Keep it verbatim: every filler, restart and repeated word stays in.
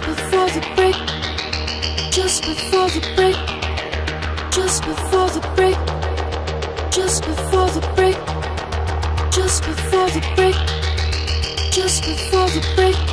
Just before the break, just before the break, just before the break, just before the break, just before the break, just before the break.